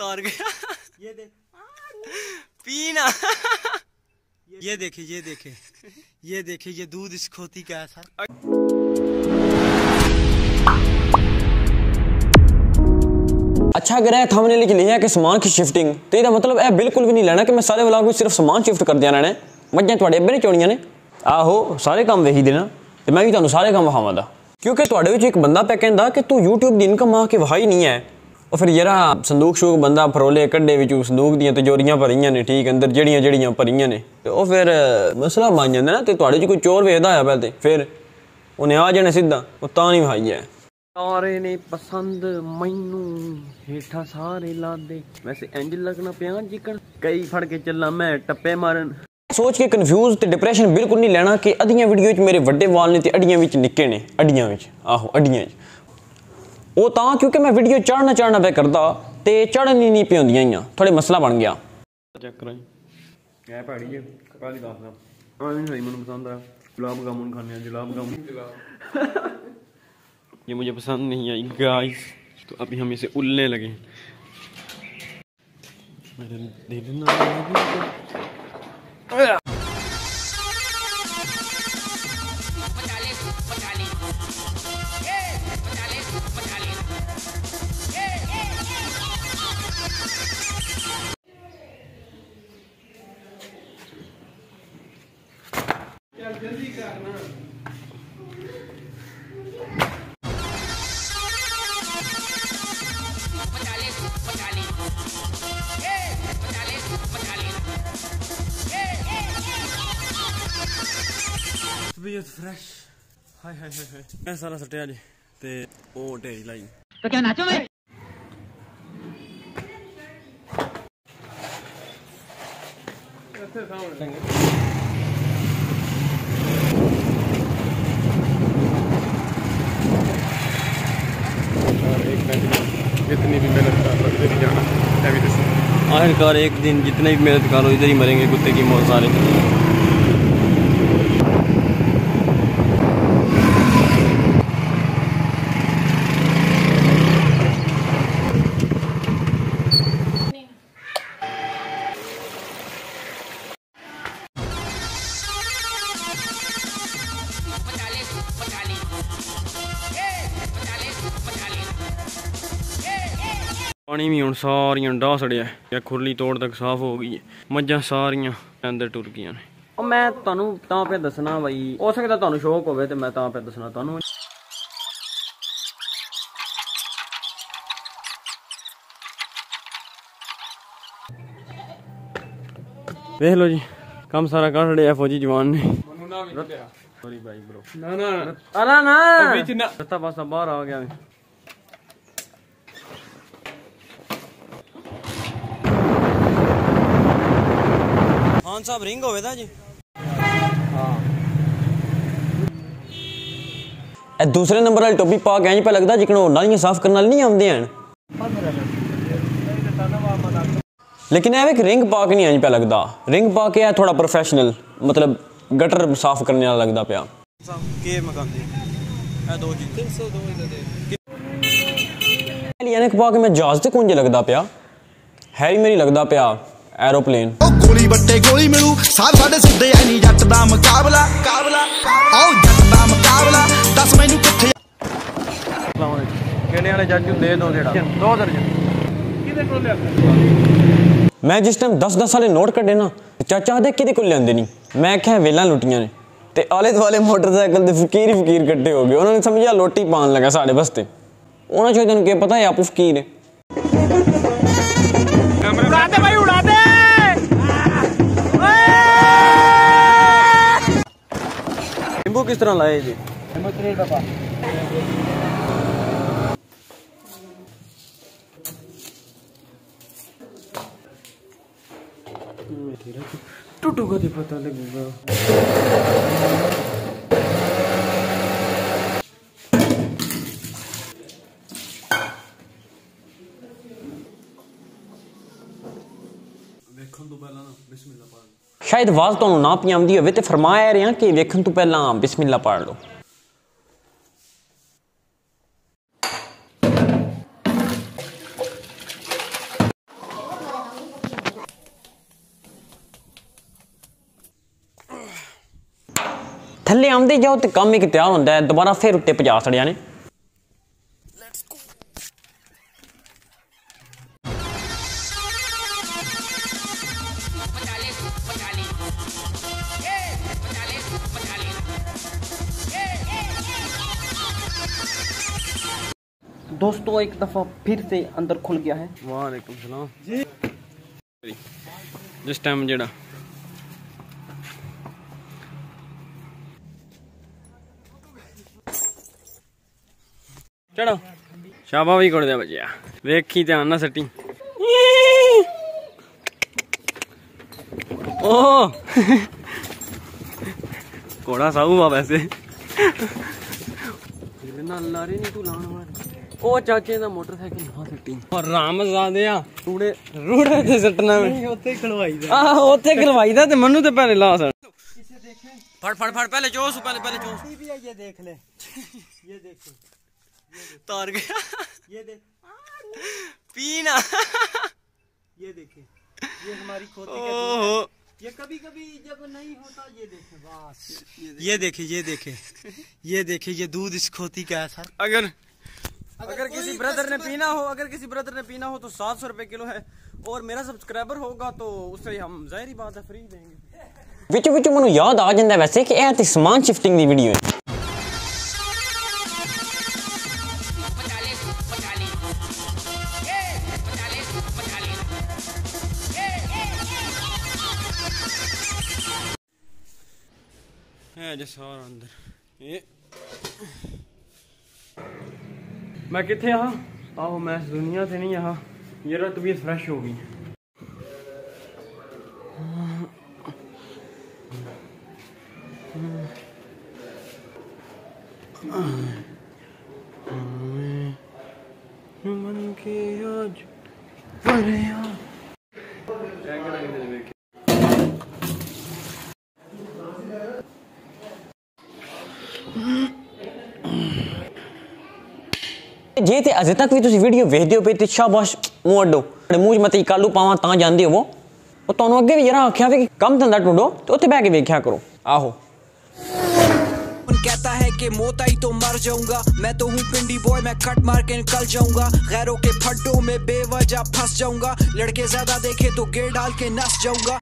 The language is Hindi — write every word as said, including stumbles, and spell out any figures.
तर गया। ये देख पीना, ये देखे ये देखे ये देखे ये दूध इस खोती का असर। अच्छा ग्रह थंबनेल के लिए है कि सामान की शिफ्टिंग, तो ये मतलब है बिल्कुल भी नहीं लेना कि मैं सारे व्लॉग में सिर्फ सामान शिफ्ट कर देना है। मज्जा थोड़े अबे ने चोड़ियां ने आहो सारे काम वही देना, तो मैं भी तुम्हें सारे काम वहां दा, क्योंकि थोड़े विच एक बंदा पे कहंदा कि तू यूट्यूब दी इनकम आ के वहां ही नहीं है। और फिर जरा संदूक शूक बंदा फरोले कड्डे विच संदूक दियां तिजोरियां भरियां ने, ठीक अंदर जड़ियां जड़ियां भरियां ने, तो ओ फिर मसला बन जांदा ना। ते थोड़े च कोई चोर वेखदा है पहले फिर उन्हें आ जाने सीधा ओ तां नहीं भाई है। सारे ने पसंद मैनू हेठा सारे लादे, वैसे एंजल लगना पिया जिकन कई फड़ के चला मैं टप्पे मारन। सोच के कंफ्यूज ते डिप्रेशन बिल्कुल नहीं लेना कि अद्धियां वीडियो च मेरे वड्डे वाल ने ते अड्डियां विच निक्के ने, अड्डियां विच आहो अड्डियां विच ओ तां क्योंकि मैं वीडियो चढ़ना चढ़ना पे करदा ते चढ़न ही नहीं पौंदियां इयां, थोड़े मसला बन गया। चक्कर है ए भाड़ी जी काली दासदा आ नहीं मैनू पसंद आ गुलाब जामुन खाने, गुलाब जामुन ये मुझे पसंद नहीं आई गाइस। तो अभी हम इसे उलने लगे। मेरे दिल ना जल्दी करना। फ्रेश हाय हाय हाय मैं सारा सटे आज ते ओ डेरी लाइन तो क्या नाचो मैं ऐसे सामने और एक दिन जितनी भी मेहनत करो इधर ही जाना है। भी आखिरकार एक दिन जितने भी मेहनत करो इधर ही मरेंगे कुत्ते की मौत सारे। पानी भी हम सारिया डाह सड़िया या खुरली तोड़ तक साफ हो गई है, मज्जा सारिया अंदर टुर गई ने। और मैं तानू तां पे दसना भाई, हो सकता तानू शौक होवे ते मैं तां पे दसना तानू। देख लो जी काम सारा कर छड़े फौजी जवान ने। सॉरी भाई ब्रो ना ना अरे ना बीच ना रत्ता पासा बाहर आ गया। खान साहब रिंग होवे दा जी हां। दूसरे नंबर वाली टोपी पा गए पे लगदा जिकनो नालियां साफ करने नहीं आंदे हैं, लेकिन एवे कि रिंग पा के नहीं आई पे लगदा, रिंग पा के थोड़ा प्रोफेशनल मतलब गटर साफ करने वाला लगदा पिया साहब के मकान दे ए दो जी तीन सौ दो इधर दे यानी कि पा के मैं जहाज ते कुंजे लगदा पिया हैरी मेरी लगदा पिया एरोप्लेन। गोली बट्टे गोली मिलू साथ साडे सिद्धे आई नहीं जट दा मुकाबला काबला आओ जट दा मुकाबला दस मैनू किथे अस्सलाम वालेकुम कहने वाले जज दे दो जेड़ा दो दर्जन किदे कोल लिया मैं जिस टाइम दस दस वाले नोट कड्डे ना चाचा दे किदे कोल लेंदे नहीं मैं कह वेला लुटियां ने ते आले दुआले मोटरसाइकिल दे फकीर फकीर इकट्ठे हो गए उन्होंने समझा लोटी पान लगा साडे वास्ते उन्होंने चोदन के पता है आप फकीर है किस तरह लाए जी टूटू का पता लगेगा। शायद आवाज तुहानू ना पी आउंदी होवे ते फरमाया रहा कि वेखण तू पहला बिस्मिल्लाह पढ़ लो। थल्ले आंदे जाओ तो कम एक तैयार होंदा है, दोबारा फिर उत्ते पजा छड़िया ने। दोस्तों एक दफ़ा फिर से अंदर खुल गया है। वालेकुम सलाम जी। जिस टाइम जेड़ा चढ़ो शाबा भी कर दिया बचिया, देखी ध्यान ना सटी। ओह घोड़ा साहू आ वैसे ना लारे नहीं तू लाने वाला। ओ चाचे दा मोटरसाइकिल ना सट्टी और राम ज़ादिया टूड़े रूड़े ते सटना में ओथे खलवाई दा। आ ओथे खलवाई दा ते मन्नू ते पहले ला सन किसे देखे फड़ फड़ फड़ पहले जोस पहले पहले जोस भी ये देख ले ये देखो तार गया ये देख पीना ये देखे ये हमारी खोती के ओहो ये कभी कभी जब नहीं होता ये देखे बस ये देखे ये देखे ये देखे ये दूध इस खोती का है सर। अगर अगर, अगर किसी ब्रदर ने पीना हो अगर किसी ब्रदर ने पीना हो तो सात सौ रुपए किलो है और मेरा सब्सक्राइबर होगा तो उसे हम जाहिर बात है फ्री देंगे। विच विच मैं याद आ जाता वैसे कि यह समान शिफ्टिंग की वीडियो है। अंदर ये मैं किथे आहा आओ मैं इस दुनिया से नहीं आहा। जरा तबीयत फ्रेश हो गई। मन के आज बड़े जे तो अजे तक भी तुम वीडियो वेखते हो पे तो शाबाश मूँह अड्डो मूँह मत कालू पावां तां जांदे होवो। और तुहानूं अगे भी जरा आख्या भी कम धंधा ढूंढो तो उत्थे बह के वेख्या करो। आहो कहता है कि मौत आई तो मर जाऊंगा, मैं तो हूँ पिंडी बॉय, मैं कट मार के निकल जाऊंगा, गैरों के फड्डों में बेवजह फंस जाऊंगा, लड़के ज्यादा देखे तो गेर डाल के नस जाऊंगा।